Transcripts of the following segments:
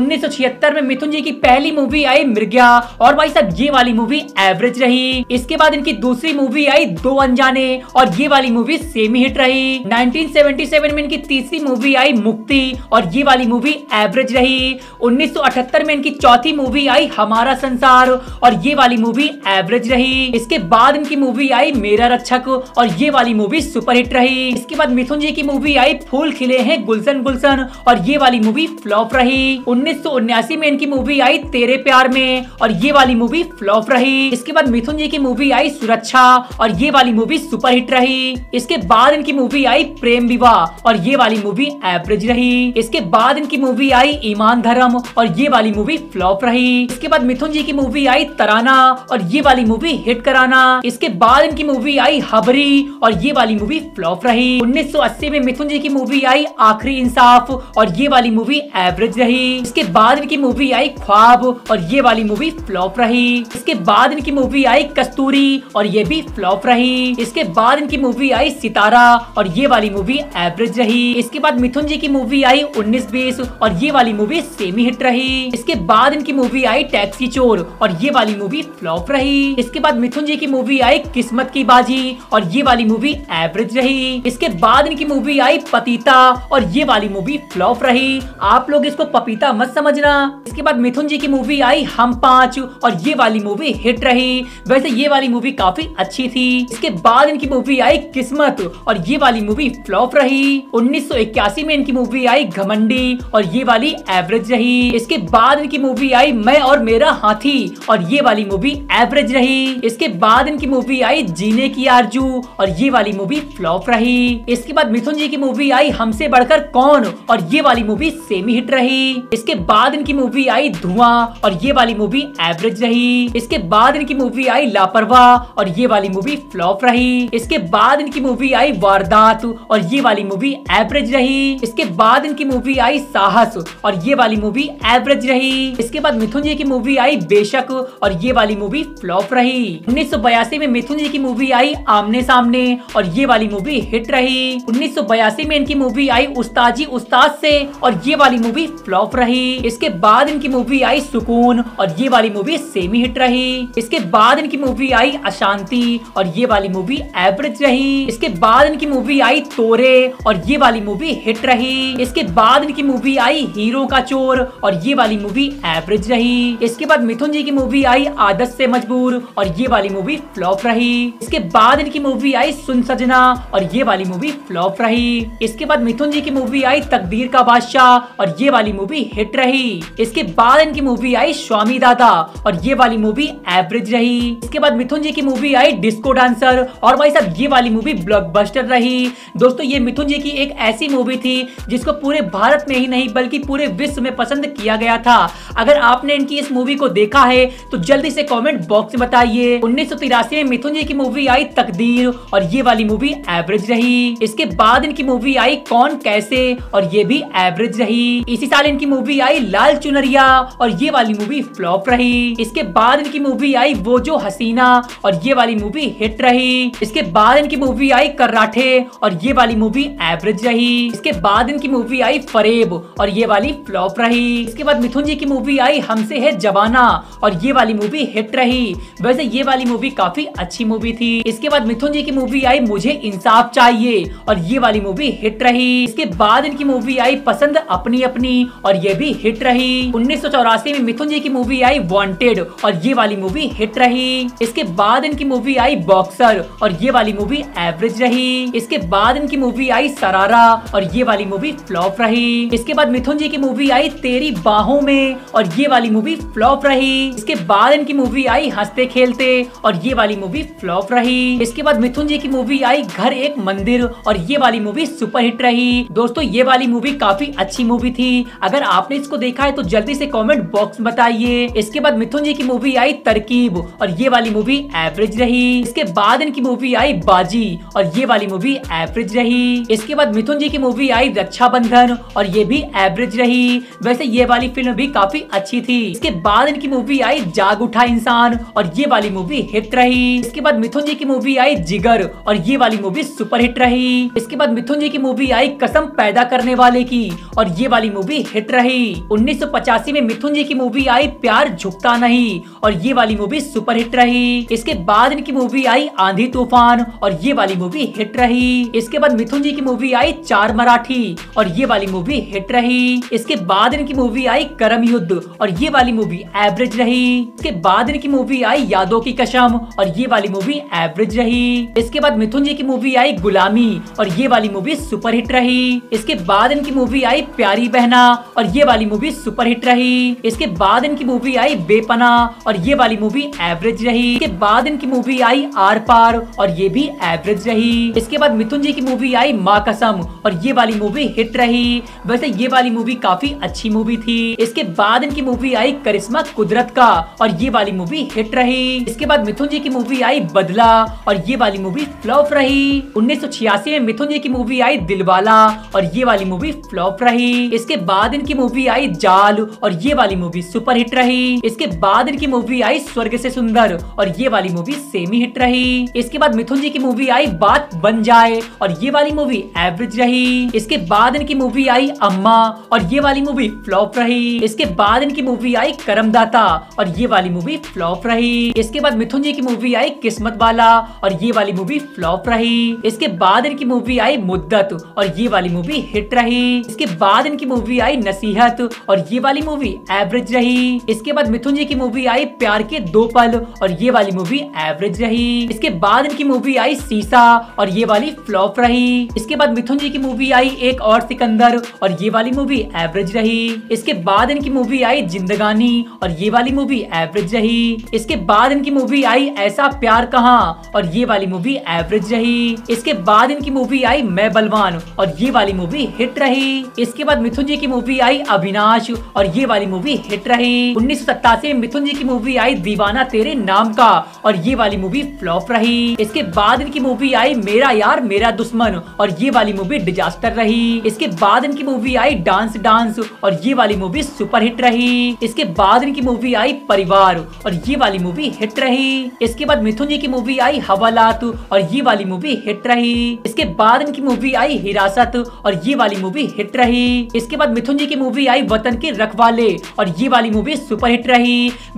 1976 में मिथुन जी की पहली मूवी आई मिर्गिया, और भाई साहब ये वाली मूवी एवरेज रही। इसके बाद इनकी दूसरी मूवी आई दो अनजाने, और ये वाली मूवी सेमी हिट रही। 1977 में इनकी तीसरी मूवी आई मुक्ति, और ये वाली मूवी एवरेज रही। 1978 में इनकी चौथी मूवी आई हमारा संसार, और ये वाली मूवी एवरेज रही। इसके बाद इनकी मूवी आई मेरा रक्षक, और ये वाली मूवी सुपरहिट रही। इसके बाद मिथुन जी की मूवी आई फूल खिले हैं गुलसन गुलसन, और ये वाली मूवी फ्लॉप रही। 1979 में इनकी मूवी आई तेरे प्यार में, और ये वाली मूवी फ्लॉप रही। इसके बाद मिथुन जी की मूवी आई सुरक्षा, और ये वाली मूवी सुपरहिट रही। इसके बाद इनकी मूवी आई प्रेम विवाह, और ये वाली मूवी एवरेज रही। इसके बाद इनकी मूवी आई ईमान धर्म, और ये वाली मूवी फ्लॉप रही। इसके बाद मिथुन जी की मूवी आई तराना, और ये वाली मूवी हिट कराना। इसके बाद इनकी मूवी आई हबरी, और ये वाली मूवी फ्लॉप रही। 1980 में मिथुन जी की मूवी आई आखिरी इंसाफ, और ये वाली मूवी एवरेज रही। इसके बाद इनकी मूवी आई ख्वाब, और ये वाली मूवी फ्लॉप रही। इसके बाद इनकी मूवी आई कस्तूरी, और ये भी फ्लॉप रही। इसके बाद इनकी मूवी आई सितारा, और ये वाली मूवी एवरेज रही। इसके बाद मिथुन जी की मूवी आई 19-20, और ये वाली मूवी सेमी हिट रही। इसके बाद इनकी मूवी आई टैक्सी चोर, और ये वाली मूवी फ्लॉप रही। इसके बाद मिथुन जी की मूवी आई किस्मत की बाजी, और ये वाली मूवी एवरेज रही। इसके बाद इनकी मूवी आई पतिता, और ये वाली मूवी फ्लॉप रही। आप लोग इसको पपीता मत समझना। इसके बाद मिथुन जी की मूवी आई हम 5, और ये वाली मूवी हिट रही। वैसे ये वाली मूवी काफी अच्छी थी। इसके बाद इनकी मूवी आई किस्मत, और ये वाली मूवी फ्लॉप रही। 1981 में इनकी मूवी आई घमंडी, और ये वाली एवरेज रही। इसके बाद इनकी मूवी आई मैं और मेरा हाथी, और ये वाली मूवी एवरेज रही। इसके बाद इनकी मूवी आई जीने की आरजू, और ये वाली मूवी फ्लॉप रही। इसके बाद मिथुन जी की मूवी आई हमसे बढ़कर कौन, और ये वाली मूवी सेमी हिट रही। इसके बाद इनकी मूवी आई धुआं, और ये वाली मूवी एवरेज रही। इसके बाद इनकी मूवी आई लापरवाह, और ये वाली मूवी फ्लॉप रही। इसके बाद इनकी मूवी आई वारदात, और ये वाली मूवी एवरेज रही। इसके बाद इनकी मूवी आई साहस, और ये वाली मूवी एवरेज रही। इसके बाद मिथुन जी की मूवी आई बेशक, और ये वाली मूवी फ्लॉप रही। 1982 में मिथुन जी की मूवी आई आमने सामने, और ये वाली मूवी हिट रही। 1982 में इनकी मूवी आई उस्ताजी उस्ताद से, और ये वाली मूवी फ्लॉप रही। इसके बाद इनकी मूवी आई सुकून, और ये वाली मूवी सेमी हिट रही। इसके बाद इनकी मूवी आई अशांति, और ये वाली मूवी एवरेज रही। इसके बाद इनकी मूवी आई तोरे, और ये वाली मूवी हिट रही। इसके बाद इनकी मूवी आई हीरो का चोर, और ये वाली मूवी एवरेज रही। इसके बाद मिथुन जी की मूवी आई आदत से मजबूर, और ये वाली मूवी फ्लॉप रही। इसके बाद इनकी मूवी आई सुन सजना, और ये वाली मूवी फ्लॉप रही। इसके बाद मिथुन जी की मूवी आई तकदीर का बादशाह, और ये वाली मूवी हिट रही। इसके बाद इनकी मूवी आई स्वामी दादा, और ये वाली मूवी एवरेज रही। इसके बाद मिथुन जी की मूवी आई डिस्को डांसर, और भाई साहब ये वाली मूवी ब्लॉकबस्टर रही। दोस्तों ये मिथुन जी की एक ऐसी मूवी थी जिसको पूरे भारत में ही नहीं बल्कि पूरे विश्व में पसंद किया गया था। अगर आपने इनकी इस मूवी को देखा है तो जल्दी से कमेंट बॉक्स में बताइए। 1983 में मिथुन जी की मूवी आई तकदीर, और ये वाली मूवी एवरेज रही। इसके बाद इनकी मूवी आई कौन कैसे, और ये भी एवरेज रही। इसी साल इनकी मूवी आई लाल चुनरिया, और ये वाली मूवी फ्लॉप रही। इसके बाद इनकी मूवी आई वो जो हसीना, और ये वाली मूवी हिट रही। इसके बाद इनकी मूवी आई कराठे, और ये वाली मूवी एवरेज रही। इसके बाद इनकी मूवी आई फरेब, और ये वाली फ्लॉप रही। इसके बाद मिथुन जी की मूवी आई हमसे है जवाना, और ये वाली मूवी हिट रही। वैसे ये वाली मूवी काफी अच्छी मूवी थी। इसके बाद मिथुन जी की मूवी आई मुझे इंसाफ चाहिए, और ये वाली मूवी हिट रही। इसके बाद इनकी मूवी आई पसंद अपनी अपनी, और ये भी हिट रही। 1984 में मिथुन जी की मूवी आई वांटेड, और ये वाली मूवी हिट रही। इसके बाद इनकी मूवी आई बॉक्सर, और ये वाली मूवी एवरेज रही। इसके बाद इनकी मूवी आई सरारा, और ये वाली मूवी फ्लॉप रही। इसके बाद मिथुन जी की मूवी आई तेरी बाहों में, और ये वाली मूवी फ्लॉप रही। इसके बाद इनकी मूवी आई हंसते खेलते, और ये वाली मूवी फ्लॉप रही। इसके बाद मिथुन जी की मूवी आई घर एक मंदिर, और ये वाली मूवी सुपरहिट रही। दोस्तों ये वाली मूवी काफी अच्छी मूवी थी। अगर आपने इसको देखा है तो जल्दी से कमेंट बॉक्स में बताइए। इसके बाद मिथुन जी की मूवी आई तरकीब, और ये वाली मूवी एवरेज रही। इसके बाद इनकी मूवी आई बाजी, और ये वाली मूवी एवरेज रही। इसके बाद मिथुन जी की मूवी आई रक्षाबंधन, और ये भी एवरेज रही। वैसे ये वाली फिल्म भी काफी अच्छी थी। इसके बाद इनकी मूवी आई जाग उठा इंसान, और ये वाली मूवी हिट रही। इसके बाद मिथुन जी की मूवी आई जिगर, और ये वाली मूवी सुपरहिट रही। इसके बाद मिथुन जी की मूवी आई कसम पैदा करने वाले की, और ये वाली मूवी हिट रही। थी। 1985 में मिथुन जी की मूवी आई प्यार झुकता नहीं और ये वाली मूवी सुपरहिट रही। इसके बाद इनकी मूवी आई आंधी तूफान और ये वाली मूवी हिट रही। इसके बाद मिथुन जी की मूवी आई चार मराठी और ये वाली मूवी हिट रही। इसके बाद इनकी मूवी आई कर्म युद्ध और ये वाली मूवी एवरेज रही। इसके बाद इनकी मूवी आई यादों की कसम और ये वाली मूवी एवरेज रही। इसके बाद मिथुन जी की मूवी आई गुलामी और ये वाली मूवी सुपरहिट रही। इसके बाद इनकी मूवी आई प्यारी बहना और ये वाली मूवी सुपरहिट रही। इसके बाद इनकी मूवी आई बेपनाह और ये वाली मूवी एवरेज रही। इसके बाद इनकी मूवी आई आर पार और ये भी एवरेज रही। इसके बाद मिथुन जी की मूवी आई माँ कसम और ये वाली मूवी हिट रही। वैसे ये वाली मूवी काफी अच्छी मूवी थी। इसके बाद इनकी मूवी आई करिश्मा कुदरत का और ये वाली मूवी हिट रही। इसके बाद मिथुन जी की मूवी आई बदला और ये वाली मूवी फ्लॉप रही। 1986 में मिथुन जी की मूवी आई दिलवाला और ये वाली मूवी फ्लॉप रही। इसके बाद इनकी मूवी आई जाल और ये वाली मूवी सुपर हिट रही। इसके बाद इनकी मूवी आई स्वर्ग से सुंदर और ये वाली मूवी सेमी हिट रही। इसके बाद मिथुन जी की मूवी आई बात बन जाए और ये वाली मूवी एवरेज रही। इसके बाद इनकी मूवी आई अम्मा और ये वाली मूवी फ्लॉप रही। इसके बाद इनकी मूवी आई करमदाता और ये वाली मूवी फ्लॉप रही। इसके बाद मिथुन जी की मूवी आई किस्मत वाला और ये वाली मूवी फ्लॉप रही। इसके बाद इनकी मूवी आई मुद्दत और ये वाली मूवी हिट रही। इसके बाद इनकी मूवी आई नसीहत और ये वाली मूवी एवरेज रही। इसके बाद मिथुन जी की मूवी आई प्यार के दो पल और ये वाली मूवी एवरेज रही। इसके बाद इनकी मूवी आई सीसा और ये वाली फ्लॉप रही। इसके बाद मिथुन जी की मूवी आई एक और सिकंदर और ये वाली मूवी एवरेज रही। इसके बाद इनकी मूवी आई जिंदगानी और ये वाली मूवी एवरेज रही। इसके बाद इनकी मूवी आई ऐसा प्यार कहाँ और ये वाली मूवी एवरेज रही। इसके बाद इनकी मूवी आई मैं बलवान और ये वाली मूवी हिट रही। इसके बाद मिथुन जी की मूवी आई अविनाश और ये वाली मूवी हिट रही। 1987 में मिथुन जी की मूवी आई दीवाना तेरे नाम का और ये वाली मूवी फ्लॉप रही। इसके बाद इनकी मूवी आई मेरा यार मेरा दुश्मन और ये वाली मूवी डिजास्टर रही। इसके बाद इनकी मूवी आई डांस डांस और ये वाली मूवी सुपर हिट रही। इसके बाद इनकी मूवी आई परिवार और ये वाली मूवी हिट रही। इसके बाद मिथुन जी की मूवी आई हवालात और ये वाली मूवी हिट रही। इसके बाद इनकी मूवी आई हिरासत और ये वाली मूवी हिट रही। इसके बाद मिथुन जी की मूवी आई वतन के रखवाले और ये वाली मूवी सुपर हिट रही।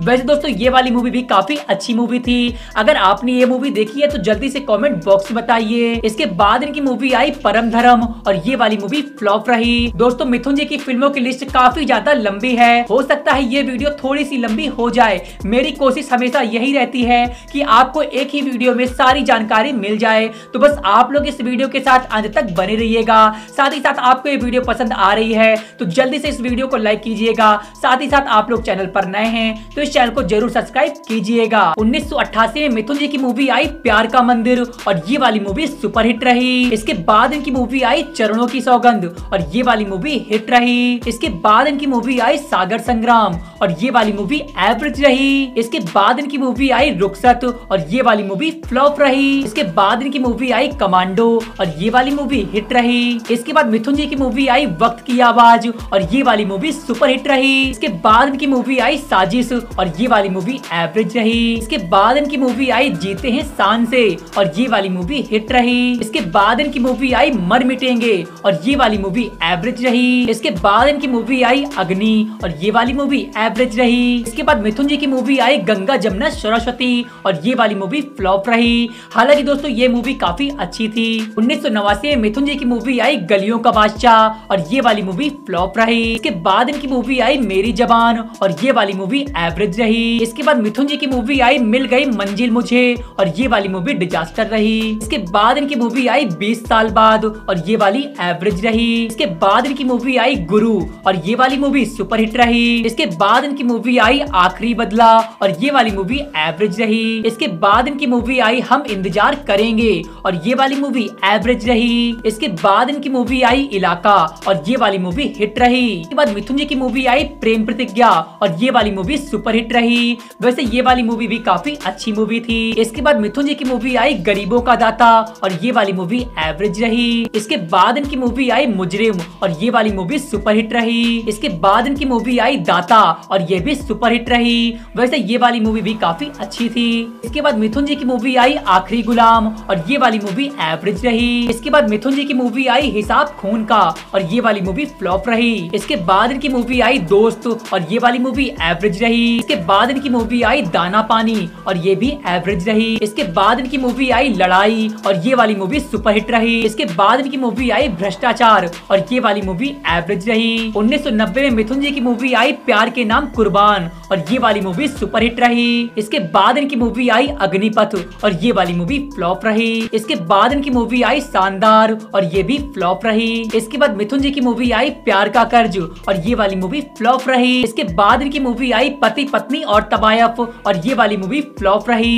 वैसे दोस्तों ये वाली मूवी भी काफी अच्छी मूवी थी। अगर आपने ये मूवी देखी है तो जल्दी से कमेंट बॉक्स में बताइए। इसके बाद इनकी मूवी आई परम धर्म और ये वाली मूवी फ्लॉप रही। दोस्तों मिथुन जी की फिल्मों की लिस्ट काफी ज्यादा लंबी है। हो सकता है ये वीडियो थोड़ी सी लंबी हो जाए। मेरी कोशिश हमेशा यही रहती है कि आपको एक ही वीडियो में सारी जानकारी मिल जाए। तो बस आप लोग इस वीडियो के साथ अंत तक बने रहिएगा। साथ ही साथ आपको ये वीडियो पसंद आ रही है तो जल्दी से इस वीडियो को लाइक कीजिएगा। साथ ही साथ आप लोग चैनल पर नए हैं तो इस चैनल को जरूर सब्सक्राइब कीजिएगा। 1988 में मिथुन जी की मूवी आई प्यार का मंदिर और ये वाली मूवी सुपर हिट रही। इसके बाद इनकी मूवी आई चरणों की सौगंध और ये वाली मूवी हिट रही। इसके बाद इनकी मूवी आई सागर संग्राम और ये वाली मूवी एवरेज रही। इसके बाद इनकी मूवी आई रुखसत और ये वाली मूवी फ्लॉप रही। इसके बाद इनकी मूवी आई कमांडो और ये वाली मूवी हिट रही। इसके बाद मिथुन जी की मूवी आई वक्त की आवाज और ये वाली मूवी सुपर हिट रही। इसके बाद इनकी मूवी आई साजिश और ये वाली मूवी एवरेज रही। इसके बाद इनकी मूवी आई जीते हैं शान से और ये वाली मूवी हिट रही। इसके बाद इनकी मूवी आई मर मिटेंगे और ये वाली मूवी एवरेज रही। इसके बाद इनकी मूवी आई अग्नि और ये वाली मूवी एवरेज रही। इसके बाद मिथुन जी की मूवी आई गंगा जमुना सरस्वती और ये वाली मूवी फ्लॉप रही। हालांकि दोस्तों ये मूवी काफी अच्छी थी। 1989 में मिथुन जी की मूवी आई गलियों का बादशाह और ये वाली मूवी फ्लॉप रही। इसके बाद इनकी मूवी आई मेरी जबान और ये वाली मूवी एवरेज रही। इसके बाद मिथुन जी की मूवी आई मिल गई मंजिल मुझे और ये वाली मूवी डिजास्टर रही। इसके बाद इनकी मूवी आई 20 साल बाद और ये वाली एवरेज रही। इसके बाद इनकी मूवी आई गुरु और ये वाली मूवी सुपर हिट रही। इसके बाद इनकी मूवी आई आखिरी बदला और ये वाली मूवी एवरेज रही। इसके बाद इनकी मूवी आई हम इंतजार करेंगे और ये वाली मूवी एवरेज रही। इसके बाद इनकी मूवी आई इलाका और ये वाली मूवी हिट रही। इसके बाद मिथुन जी की मूवी आई प्रेम प्रतिज्ञा और ये वाली मूवी सुपर हिट रही। वैसे ये वाली मूवी भी काफी अच्छी मूवी थी। इसके बाद मिथुन जी की मूवी आई गरीबों का दाता और ये वाली मूवी एवरेज रही। इसके बाद इनकी मूवी आई मुजरिम और ये वाली मूवी सुपर हिट रही। इसके बाद इनकी मूवी आई दाता और ये भी सुपरहिट रही। वैसे ये वाली मूवी भी काफी अच्छी थी। इसके बाद मिथुन जी की मूवी आई आखिरी गुलाम और ये वाली मूवी एवरेज रही। इसके बाद मिथुन जी की मूवी आई हिसाब खून का और ये वाली मूवी फ्लॉप रही। इसके बाद इनकी मूवी आई दोस्त और ये वाली मूवी एवरेज रही। इसके बाद इनकी मूवी आई दाना पानी और ये भी एवरेज रही। इसके बाद इनकी मूवी आई लड़ाई और ये वाली मूवी सुपरहिट रही। इसके बाद इनकी मूवी आई भ्रष्टाचार और ये वाली मूवी एवरेज रही। 1990 में मिथुन जी की मूवी आई प्यार के नाम कुर्बान और ये वाली मूवी सुपरहिट रही। इसके बाद इनकी मूवी आई अग्निपथ और ये वाली मूवी फ्लॉप रही। इसके बाद इनकी मूवी आई शानदार और ये भी फ्लॉप रही। इसके बाद मिथुन जी की मूवी आई प्यार का कर्ज और ये वाली मूवी फ्लॉप रही। इसके बाद इनकी मूवी आई पति पत्नी और तवायफ और ये वाली मूवी फ्लॉप रही।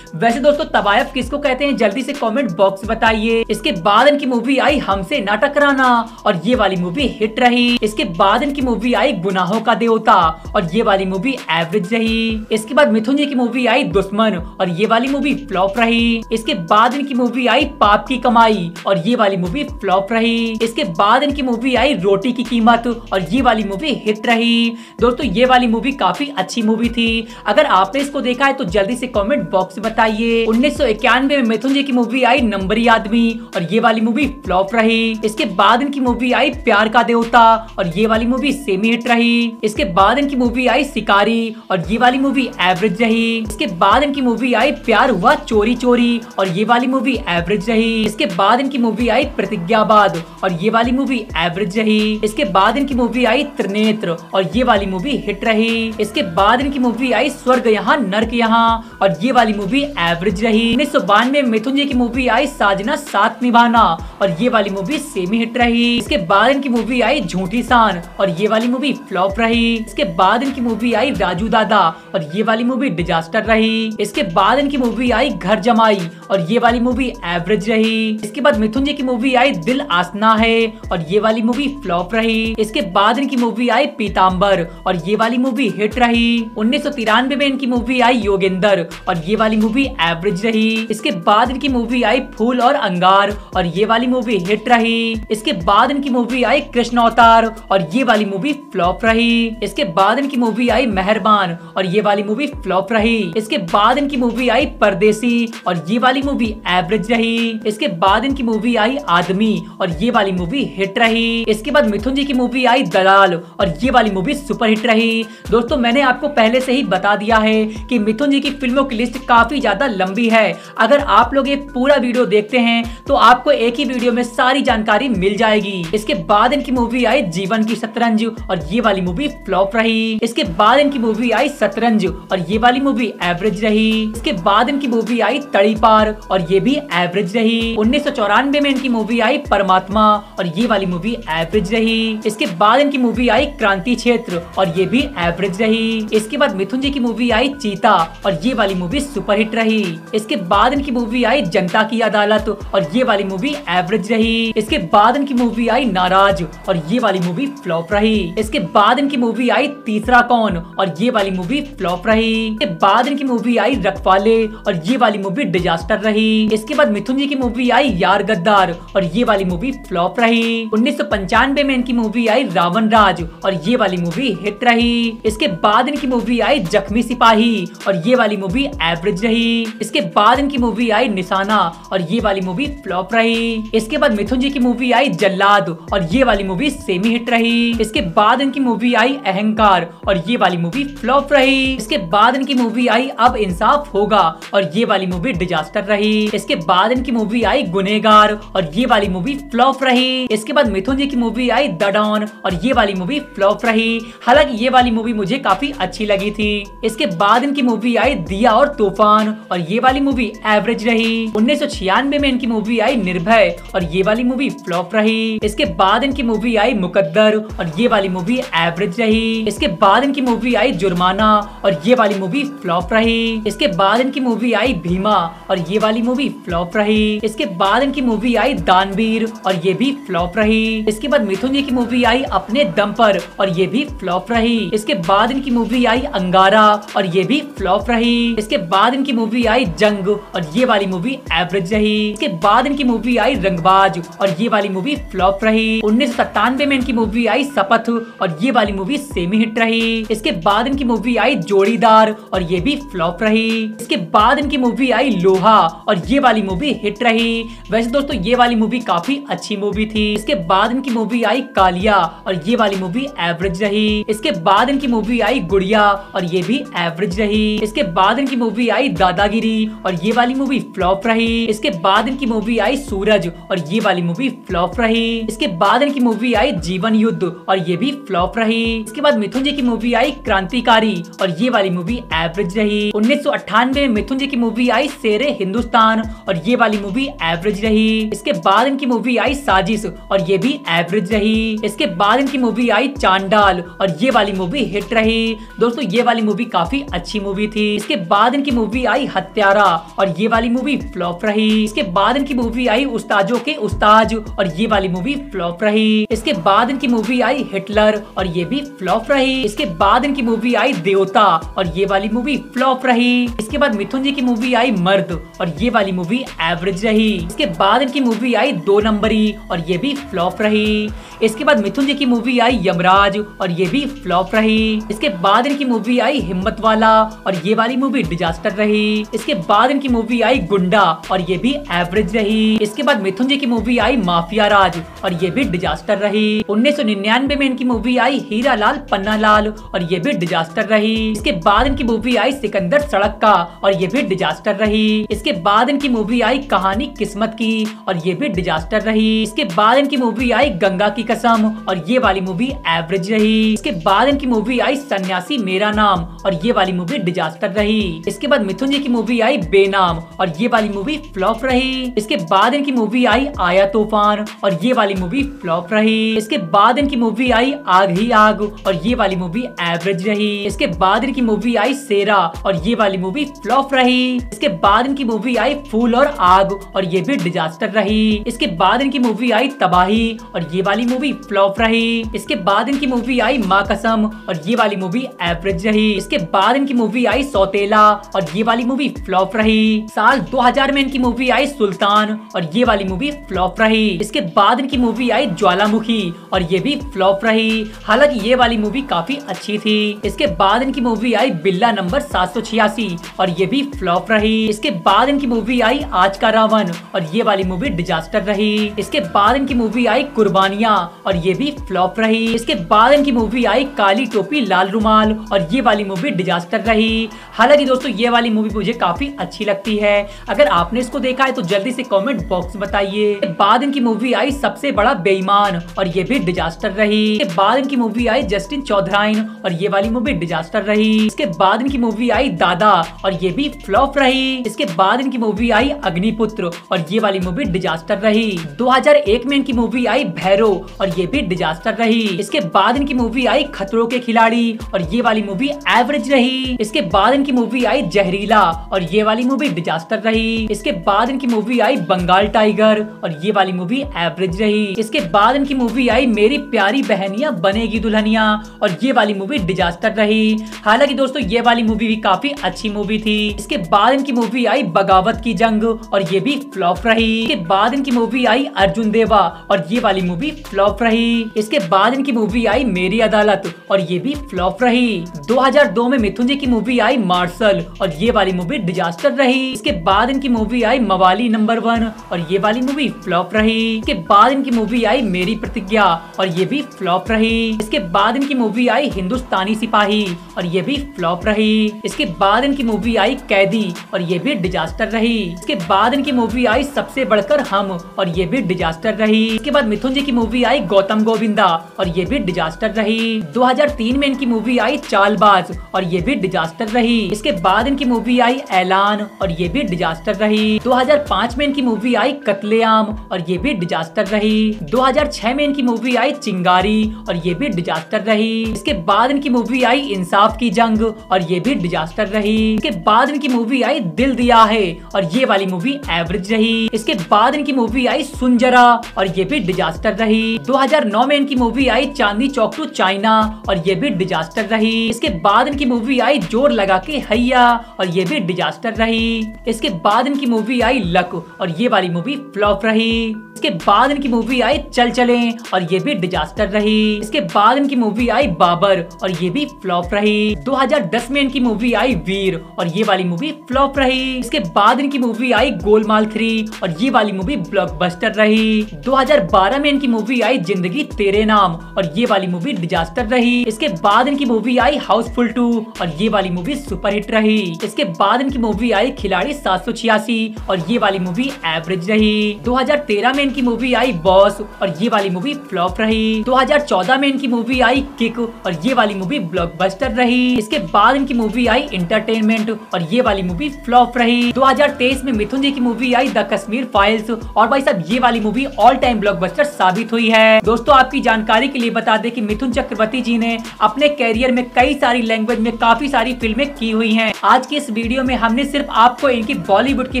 वैसे दोस्तों तवायफ किसको कहते हैं जल्दी से कमेंट बॉक्स बताइए। इसके बाद इनकी मूवी आई हमसे ना टकराना और ये वाली मूवी हिट रही। इसके बाद इनकी मूवी आई गुनाहों का देवता और ये वाली मूवी एवरेज रही। इसके बाद मिथुन जी की मूवी आई दुश्मन और ये वाली मूवी फ्लॉप रही। इसके बाद इनकी मूवी आई पाप की कमाई और ये वाली मूवी फ्लॉप रही। इसके बाद इनकी मूवी आई रोटी की कीमत और ये वाली मूवी हिट रही। दोस्तों ये वाली मूवी काफी अच्छी मूवी थी। अगर आपने इसको देखा है तो जल्दी से कमेंट बॉक्स बताइए। 1991 में मिथुन जी की मूवी आई नंबरी आदमी और ये वाली मूवी फ्लॉप रही। इसके बाद इनकी मूवी आई प्यार का देवता और ये वाली मूवी सेमी हिट रही। इसके बाद इनकी मूवी आई शिकारी और ये वाली मूवी एवरेज रही। इसके बाद इनकी मूवी आई प्यार हुआ चोरी चोरी और ये वाली मूवी एवरेज रही। इसके बाद इनकी मूवी आई प्रतिज्ञावाद और ये वाली मूवी एवरेज रही। इसके बाद इनकी मूवी आई त्रिनेत्र और ये वाली मूवी हिट रही। इसके बाद इनकी मूवी आई स्वर्ग यहाँ नर्क यहाँ और ये वाली मूवी एवरेज रही। 1992 में मिथुन जी की मूवी आई साजना साथ निभाना और ये वाली मूवी सेमी हिट रही। इसके बाद इनकी मूवी आई झूठी शान और ये वाली मूवी फ्लॉप रही। इसके बाद इनकी मूवी आई राजू दादा और ये वाली मूवी डिजास्टर रही। इसके बाद इनकी मूवी आई घर जमाई और ये वाली मूवी एवरेज रही। इसके बाद मिथुन जी की मूवी आई दिल आसना है और ये वाली मूवी फ्लॉप रही। इसके बाद इनकी मूवी आई पीताम्बर और ये वाली मूवी हिट रही। 1993 में इनकी मूवी आई योगेंद्र और ये वाली मूवी एवरेज रही। इसके बाद इनकी मूवी आई फूल और अंगार और ये वाली मूवी हिट रही। इसके बाद इनकी मूवी आई कृष्ण अवतार और ये वाली मूवी फ्लॉप रही। इसके बाद इनकी मूवी आई मेहरबान और ये वाली मूवी फ्लॉप रही। इसके बाद इनकी मूवी आई परदेसी और ये वाली मूवी एवरेज रही। इसके बाद इनकी मूवी आई आदमी और ये वाली मूवी हिट रही। इसके बाद मिथुन जी की मूवी आई दलाल और ये वाली मूवी सुपर हिट रही। दोस्तों मैंने आपको पहले से ही बता दिया है कि मिथुन जी की फिल्मों की लिस्ट काफी ज्यादा लंबी है। अगर आप लोग ये पूरा वीडियो देखते हैं तो आपको एक ही वीडियो में सारी जानकारी मिल जाएगी। इसके बाद इनकी मूवी आई जीवन की शतरंज और ये वाली मूवी फ्लॉप रही। इसके बाद इनकी मूवी आई शतरंज और ये वाली मूवी एवरेज रही। इसके बाद इनकी मूवी आई तड़ी पार और ये भी एवरेज रही। 1994 में इनकी मूवी आई परमात्मा और ये वाली मूवी एवरेज रही। इसके बाद इनकी मूवी आई क्रांति क्षेत्र और ये भी एवरेज रही। इसके बाद मिथुन जी की मूवी आई चीता और ये वाली मूवी सुपरहिट रही। इसके बाद इनकी मूवी आई जनता की अदालत और ये वाली मूवी एवरेज रही। इसके बाद इनकी मूवी आई नाराज और ये वाली मूवी फ्लॉप रही। इसके बाद इनकी मूवी आई तीसरा कौन और ये वाली मूवी फ्लॉप रही। इसके बाद इनकी मूवी आई रखवाले और ये वाली मूवी डिजास्टर रही। इसके बाद मिथुन जी की मूवी आई यार गद्दार और ये वाली मूवी फ्लॉप रही। 1995 में इनकी मूवी आई रावण राज और ये वाली मूवी हिट रही। इसके बाद इनकी मूवी आई जख्मी सिपाही और ये वाली मूवी एवरेज रही। इसके बाद इनकी मूवी आई निशाना और ये वाली मूवी फ्लॉप रही। इसके बाद मिथुन जी की मूवी आई जल्लाद और ये वाली मूवी सेमी हिट रही। इसके बाद इनकी मूवी आई अहंकार और ये वाली मूवी फ्लॉप रही। इसके बाद इनकी मूवी आई अब इंसाफ होगा और ये वाली मूवी डिजास्टर रही। इसके बाद इनकी मूवी आई गुनेगार और ये वाली मूवी फ्लॉप रही। इसके बाद मिथुन जी की मूवी आई द डॉन और ये वाली मूवी फ्लॉप रही। हालांकि ये वाली मूवी मुझे काफी अच्छी लगी थी। इसके बाद इनकी मूवी आई दिया और तूफान और ये वाली मूवी एवरेज रही। 1996 में इनकी मूवी आई निर्भय और ये वाली मूवी फ्लॉप रही। इसके बाद इनकी मूवी आई मुकद्दर और ये वाली मूवी एवरेज रही। इसके बाद इनकी मूवी आई जुर्माना और ये वाली मूवी फ्लॉप रही। इसके बाद इनकी मूवी आई भीमा और ये वाली मूवी फ्लॉप रही। इसके बाद इनकी मूवी आई दानवीर और ये भी फ्लॉप रही। इसके बाद मिथुन जी की मूवी आई अपने दम पर और ये भी फ्लॉप रही। इसके बाद इनकी मूवी आई अंगारा और ये भी फ्लॉप रही। इसके बाद इनकी मूवी आई जंग और ये वाली मूवी एवरेज रही। इसके बाद इनकी मूवी आई रंगबाज और ये वाली मूवी फ्लॉप रही। 1997 में इनकी मूवी आई शपथ और ये वाली मूवी सेमी हिट रही। रही। इसके बाद इनकी मूवी आई जोड़ीदार और ये भी फ्लॉप रही। इसके बाद इनकी मूवी आई लोहा और ये वाली मूवी हिट रही। वैसे दोस्तों ये वाली मूवी काफी अच्छी मूवी थी। इसके बाद इनकी मूवी आई कालिया और ये वाली मूवी एवरेज रही। इसके बाद इनकी मूवी आई गुड़िया और ये भी एवरेज रही। इसके बाद इनकी मूवी आई दादागिरी और ये वाली मूवी फ्लॉप रही। इसके बाद इनकी मूवी आई सूरज और ये वाली मूवी फ्लॉप रही। इसके बाद इनकी मूवी आई जीवन युद्ध और ये भी फ्लॉप रही। इसके बाद मिथुन जी की मूवी आई क्रांतिकारी और ये वाली मूवी एवरेज रही। 1998 में मिथुन जी की मूवी आई शेरे हिंदुस्तान और ये वाली मूवी एवरेज रही। इसके बाद इनकी मूवी आई साजिश और ये भी एवरेज रही। इसके बाद इनकी मूवी आई चांडाल और ये वाली मूवी हिट रही। दोस्तों ये वाली मूवी काफी अच्छी मूवी थी। इसके बाद इनकी मूवी आई हत्यारा और ये वाली मूवी फ्लॉप रही। इसके बाद इनकी मूवी आई उस्ताजों के उस्ताज और ये वाली मूवी फ्लॉप रही। इसके बाद इनकी मूवी आई हिटलर और ये भी फ्लॉप रही। इसके बाद इनकी मूवी आई देवता और ये वाली मूवी फ्लॉप रही। इसके बाद मिथुन जी की मूवी आई मर्द और ये वाली मूवी एवरेज रही। इसके बाद इनकी मूवी आई दो नंबरी और ये भी फ्लॉप रही। इसके बाद मिथुन जी की मूवी आई यमराज और ये भी फ्लॉप रही। इसके बाद इनकी मूवी आई हिम्मत वाला और ये वाली मूवी डिजास्टर रही। इसके बाद इनकी मूवी आई गुंडा और ये भी एवरेज रही। इसके बाद मिथुन जी की मूवी आई माफिया राज और ये भी डिजास्टर रही। 1999 में इनकी मूवी आई हीरा लाल पन्ना लाल और ये भी डिजास्टर रही। इसके बाद इनकी मूवी आई सिकंदर सड़क का और ये भी डिजास्टर रही। इसके बाद इनकी मूवी आई कहानी किस्मत की और ये भी डिजास्टर रही। इसके बाद इनकी मूवी आई गंगा की कसम और ये वाली मूवी एवरेज रही। इसके बाद इनकी मूवी आई सन्यासी मेरा नाम और ये वाली मूवी डिजास्टर रही। इसके बाद मिथुन जी की मूवी आई बेनाम और ये वाली मूवी फ्लॉप रही। इसके बाद इनकी मूवी आई आया तूफान और ये वाली मूवी फ्लॉप रही। इसके बाद इनकी मूवी आई आग ही आग और ये वाली मूवी एवरेज रही। इसके बाद इनकी मूवी आई सेरा और ये वाली मूवी फ्लॉप रही। इसके बाद इनकी मूवी आई फूल और आग और ये भी डिजास्टर रही। इसके बाद इनकी मूवी आई तबाही और ये वाली मूवी फ्लॉप रही। इसके बाद इनकी मूवी आई माँ कसम और ये वाली मूवी एवरेज रही। इसके बाद इनकी मूवी आई सौतेला और ये वाली मूवी फ्लॉप रही। साल 2000 में इनकी मूवी आई सुल्तान और ये वाली मूवी फ्लॉप रही। इसके बाद इनकी मूवी आई ज्वालामुखी और ये भी फ्लॉप रही। हालांकि ये वाली मूवी काफी अच्छी थी। इसके बाद इनकी मूवी आई बिल्ला नंबर 786 और ये भी फ्लॉप रही। इसके बाद इनकी मूवी आई आज का रावण और ये वाली मूवी डिजास्टर रही। इसके बाद इनकी मूवी आई कुर्बानियां और ये भी फ्लॉप रही। इसके बाद इनकी मूवी आई काली टोपी लाल रुमाल और ये वाली मूवी डिजास्टर रही। हालांकि दोस्तों ये वाली मूवी मुझे काफी अच्छी लगती है। अगर आपने इसको देखा है तो जल्दी से कमेंट बॉक्स बताइए। इसके बाद इनकी मूवी आई सबसे बड़ा बेईमान और ये भी डिजास्टर रही। इसके बाद इनकी मूवी आई जस्टिन चौधराइन और ये वाली मूवी डिजास्टर रही। इसके बाद इनकी मूवी आई दादा और ये भी फ्लॉप रही। इसके बाद इनकी मूवी आई अग्निपुत्र और ये वाली मूवी डिजास्टर रही। 2001 में इनकी मूवी आई भैरव और ये भी डिजास्टर रही। इसके बाद इनकी मूवी आई खतरों के खिलाड़ी और ये वाली मूवी एवरेज रही। इसके बाद इनकी मूवी आई जहरीला और ये वाली मूवी डिजास्टर रही। इसके बाद इनकी मूवी आई बंगाल टाइगर और ये वाली मूवी एवरेज रही। इसके बाद इनकी मूवी आई मेरी प्यारी बहनिया बनेगी दुल्हनिया और ये वाली मूवी डिजास्टर रही। हालांकि दोस्तों ये वाली मूवी भी काफी अच्छी मूवी थी। इसके बाद इनकी मूवी आई बगावत की जंग और ये भी फ्लॉप रही। इसके बाद इनकी मूवी आई अर्जुन देवा और ये वाली मूवी फ्लॉप रही। इसके बाद इनकी मूवी आई मेरी अदालत और ये भी फ्लॉप रही। 2002 में मिथुन जी की मूवी आई मार्शल और ये वाली मूवी डिजास्टर रही। इसके बाद इनकी मूवी आई मवाली नंबर 1 और ये वाली मूवी फ्लॉप रही। इसके बाद इनकी मूवी आई मेरी प्रतिज्ञा और ये भी फ्लॉप रही। इसके बाद इनकी मूवी आई हिंदुस्तानी सिपाही और ये भी फ्लॉप रही। इसके बाद इनकी मूवी आई कैदी और ये भी डिजास्टर रही। इसके बाद इनकी मूवी आई सबसे बढ़कर हम और ये भी डिजास्टर रही। इसके बाद मिथुन जी की मूवी आई गौतम गोविंदा और ये भी डिजास्टर रही। 2003 में इनकी मूवी आई चालबाज और ये भी डिजास्टर रही। इसके बाद इनकी मूवी आई ऐलान और ये भी डिजास्टर रही। 2005 में इनकी मूवी आई कत्लेआम और ये भी डिजास्टर रही। 2006 में इनकी मूवी आई चिंगारी और ये भी डिजास्टर रही। इसके बाद इनकी मूवी आई इंसाफ की जंग और ये भी डिजास्टर रही। इसके बाद इनकी मूवी आई दिल दिया है और ये वाली मूवी एवरेज रही। इसके बाद इनकी मूवी आई सुन जरा और ये भी डिजास्टर रही। 2009 में इनकी मूवी आई चांदनी चौक टू चाइना और ये भी डिजास्टर रही। इसके बाद इनकी मूवी आई जोर लगा के हैया और ये भी डिजास्टर रही। इसके बाद इनकी मूवी आई लक और ये वाली मूवी फ्लॉप रही। इसके बाद इनकी मूवी आई चल चलें और ये भी डिजास्टर रही। इसके बाद इनकी मूवी आई बाबा खबर और ये भी फ्लॉप रही। 2010 में इनकी मूवी आई वीर और ये वाली मूवी फ्लॉप रही। इसके बाद इनकी मूवी आई गोलमाल 3 और ये वाली मूवी ब्लॉकबस्टर रही। 2012 में इनकी मूवी आई जिंदगी तेरे नाम और ये वाली मूवी डिजास्टर रही। इसके बाद इनकी मूवी आई हाउसफुल 2 और ये वाली मूवी सुपरहिट रही। इसके बाद इनकी मूवी आई खिलाड़ी 786 और ये वाली मूवी एवरेज रही। 2013 में इनकी मूवी आई बॉस और ये वाली मूवी फ्लॉप रही। 2014 में इनकी मूवी आई किक और ये वाली मूवी ब्लॉकबस्टर रही। इसके बाद इनकी मूवी आई इंटरटेनमेंट और ये वाली मूवी फ्लॉप रही। 2023 में मिथुन जी की मूवी आई द कश्मीर फाइल्स और भाई साहब ये वाली मूवी ऑल टाइम ब्लॉकबस्टर साबित हुई है। दोस्तों आपकी जानकारी के लिए बता दें कि मिथुन चक्रवर्ती जी ने अपने कैरियर में कई सारी लैंग्वेज में काफी सारी फिल्में की हुई है। आज की इस वीडियो में हमने सिर्फ आपको इनकी बॉलीवुड की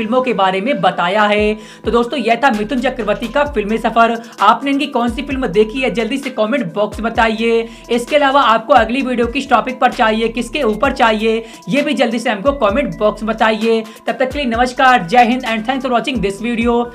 फिल्मों के बारे में बताया है। तो दोस्तों यह था मिथुन चक्रवर्ती का फिल्मी सफर। आपने इनकी कौन सी फिल्म देखी है जल्दी से कमेंट बॉक्स बताइए। इसके अलावा आपको अगली वीडियो किस टॉपिक पर चाहिए, किसके ऊपर चाहिए, ये भी जल्दी से हमको कमेंट बॉक्स बताइए। तब तक के लिए नमस्कार, जय हिंद and thanks for watching this video.